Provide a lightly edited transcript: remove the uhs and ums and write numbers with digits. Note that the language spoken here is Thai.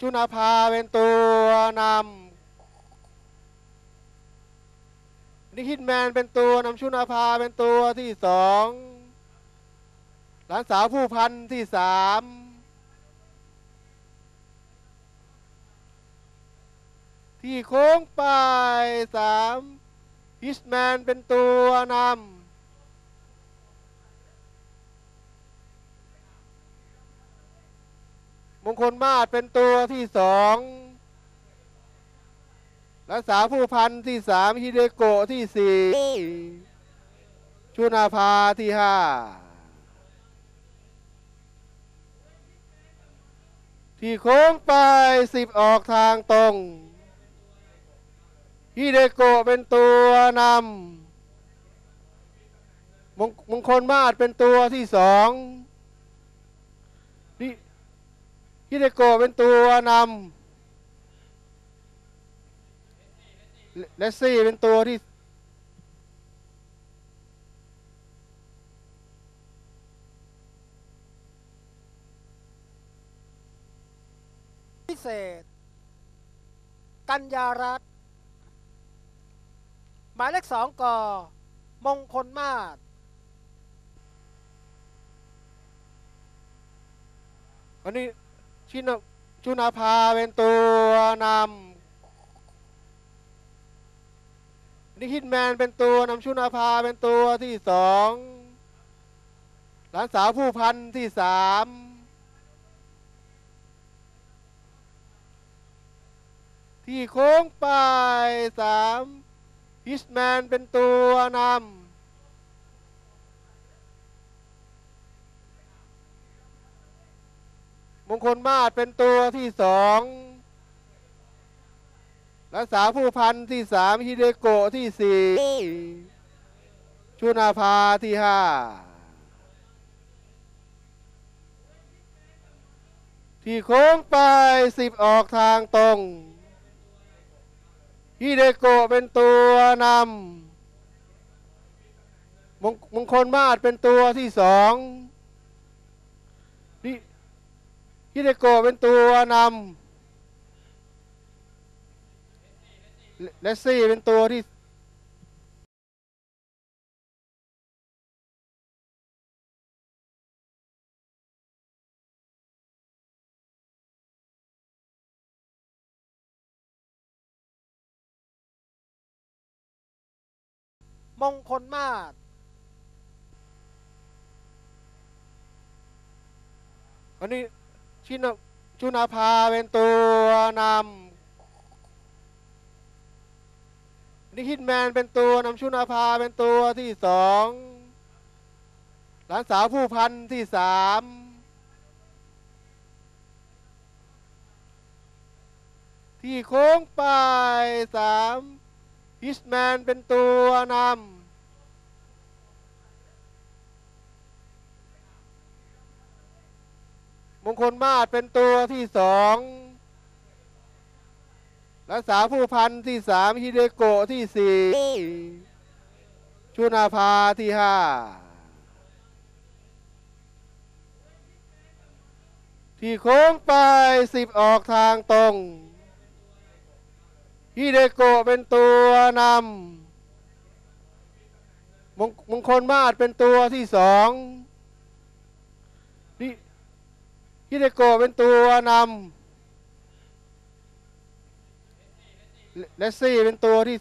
ชุณภาเป็นตัวนำนิคิดแมนเป็นตัวนำชุณภาเป็นตัวที่สองหลานสาวผู้พันที่สามที่โค้งไปสามฮิสแมนเป็นตัวนำมงคลมาศเป็นตัวที่สองรักษาผู้พันที่สามฮิเดโกะที่สี่ชุนาภาที่ห้าที่โค้งไป10ออกทางตรงฮิเดโกะเป็นตัวนำมงคลมาศเป็นตัวที่สองฮิเดโกะเป็นตัวนำเลสซี่เป็นตัวที่พิเศษกัญญารัตน์หมายเลข2กมงคลมาศวันนี้ชุณภาเป็นตัวนำนิคิดแมนเป็นตัวนำชุณภาเป็นตัวที่สองหลานสาวผู้พันที่สามที่โค้งไปสามฮิสแมนเป็นตัวนำมงคลมาศเป็นตัวที่สองรักษาผู้พันที่สามฮิเดโกะที่สี่ชุณภาที่ห้าที่โค้งไป10ออกทางตรงฮิเดโกะเป็นตัวนำมงคลมาศเป็นตัวที่สองฮิเดโกะเป็นตัวนำเลสซี่เป็นตัวที่มงคลมาศอันนี้ชุณภาเป็นตัวนำนิคิดแมนเป็นตัวนำชุณภาเป็นตัวที่สองหลานสาวผู้พันที่สามที่โค้งไปสามฮิสแมนเป็นตัวนำมงคลมาศเป็นตัวที่สองรักษาผู้พันที่สามฮิเดโกะที่สี่ชุณภาที่ห้าที่โค้งไป10ออกทางตรงฮิเดโกะเป็นตัวนำมงคลมาศเป็นตัวที่สองฮิเดโกะเป็นตัวนำเลสซี่เป็นตัวที่